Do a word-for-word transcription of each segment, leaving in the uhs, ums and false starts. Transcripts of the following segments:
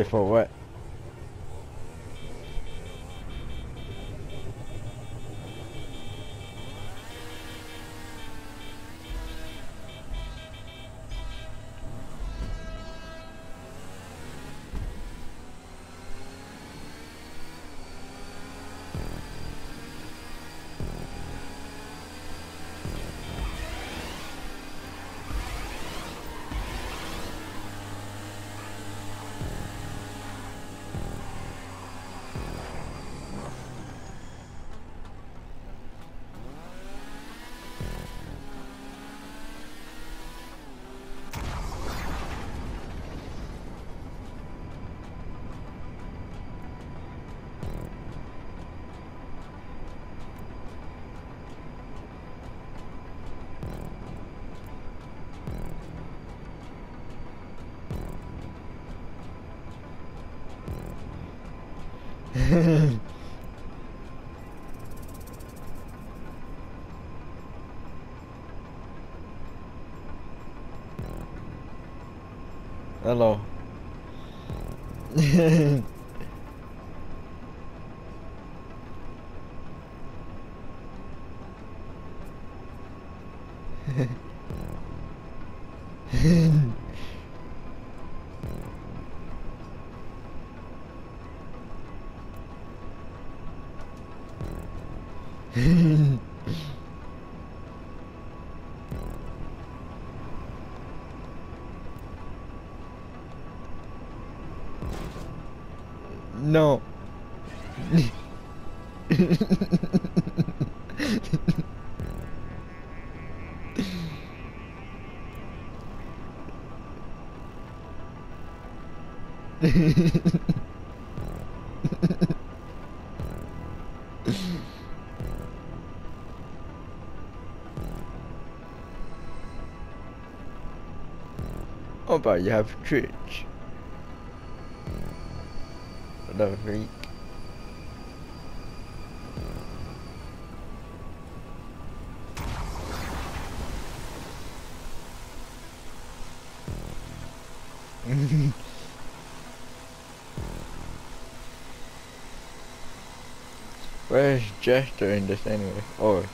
If or what? Hello. No. Oh, but you have church. Another freak. Where is Jester in this anyway? Oh.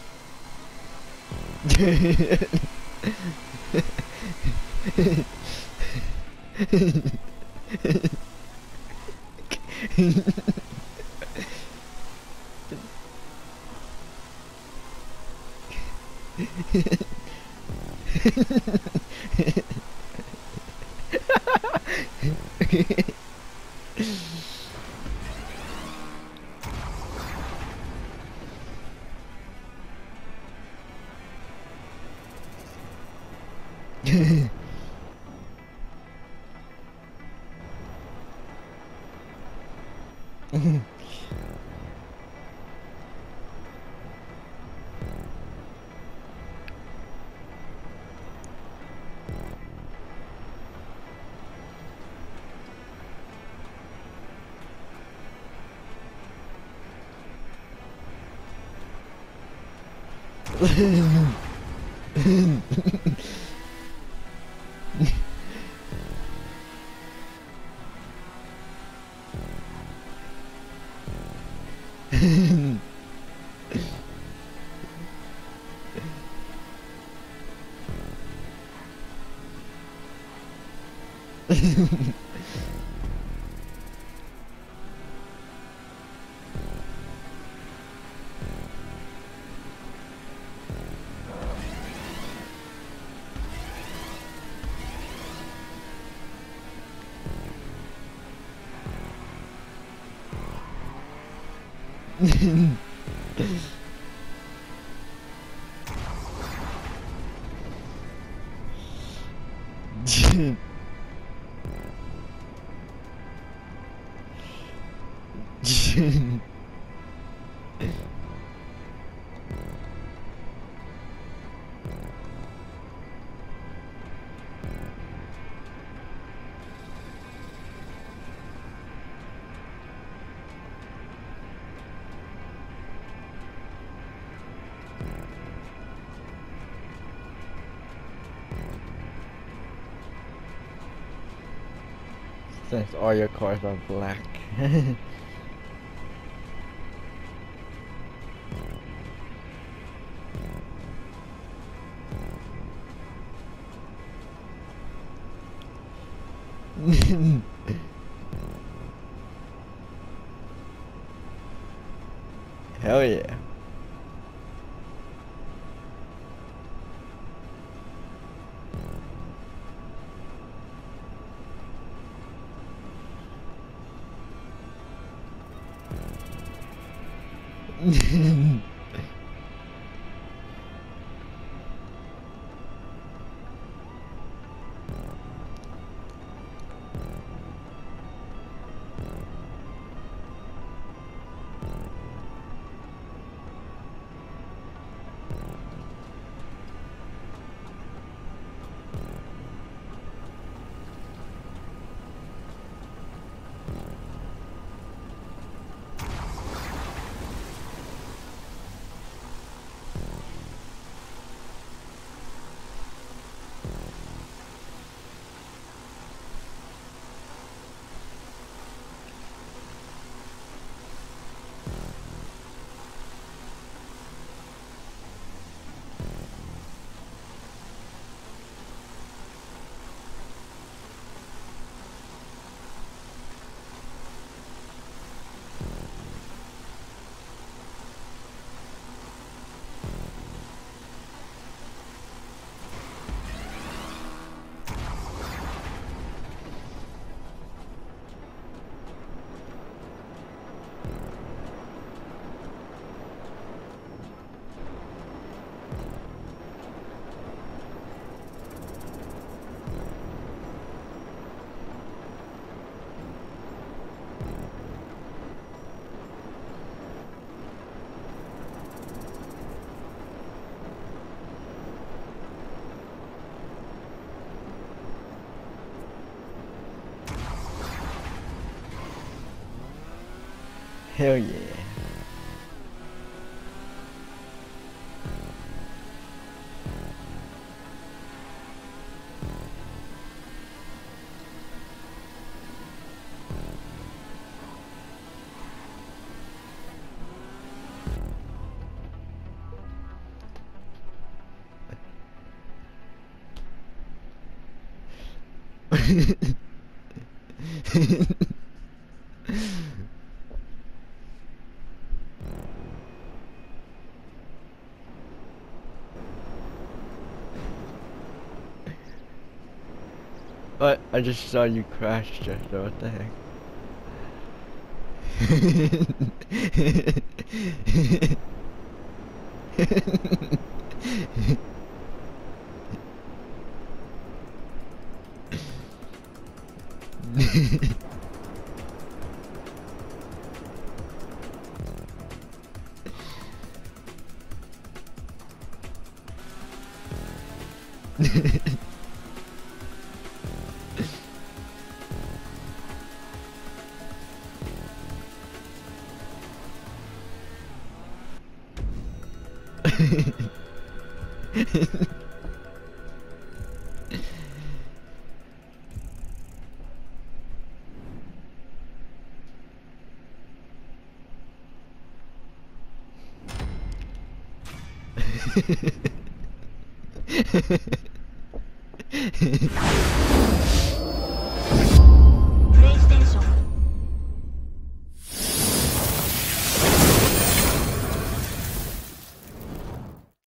Since all your cars are black. Hell yeah. Hell yeah. But I just saw you crash just now, what the heck? Hehehehe